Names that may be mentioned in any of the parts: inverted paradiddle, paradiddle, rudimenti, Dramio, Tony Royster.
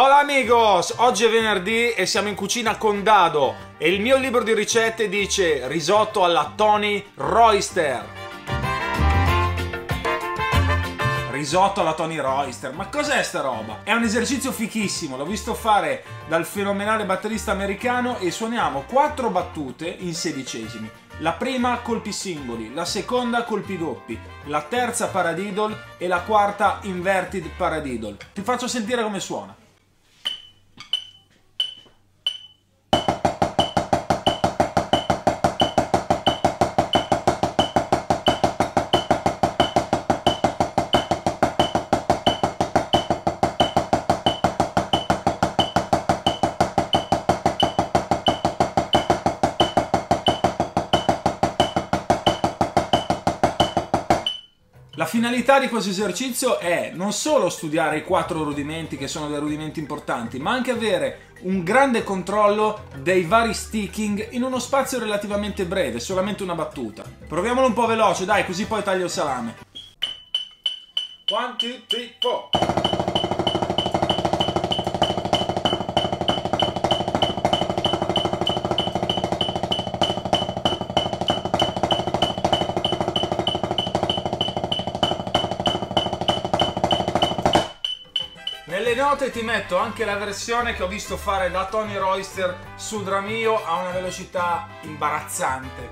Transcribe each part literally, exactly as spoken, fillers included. Hola amigos! Oggi è venerdì e siamo in cucina con Dado e il mio libro di ricette dice risotto alla Tony Royster. Risotto alla Tony Royster, ma cos'è sta roba? È un esercizio fichissimo, l'ho visto fare dal fenomenale batterista americano e suoniamo quattro battute in sedicesimi. La prima colpi singoli, la seconda colpi doppi, la terza paradiddle e la quarta inverted paradiddle. Ti faccio sentire come suona. La finalità di questo esercizio è non solo studiare i quattro rudimenti, che sono dei rudimenti importanti, ma anche avere un grande controllo dei vari sticking in uno spazio relativamente breve, solamente una battuta. Proviamolo un po' veloce, dai, così poi taglio il salame. one, two, three, four. Nelle note ti metto anche la versione che ho visto fare da Tony Royster su Dramio a una velocità imbarazzante.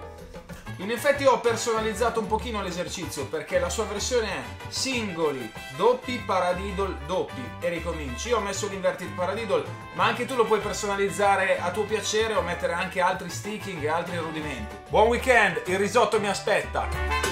In effetti ho personalizzato un pochino l'esercizio perché la sua versione è singoli, doppi, paradiddle, doppi e ricominci. Io ho messo l'inverted paradiddle, ma anche tu lo puoi personalizzare a tuo piacere o mettere anche altri sticking e altri rudimenti. Buon weekend, il risotto mi aspetta!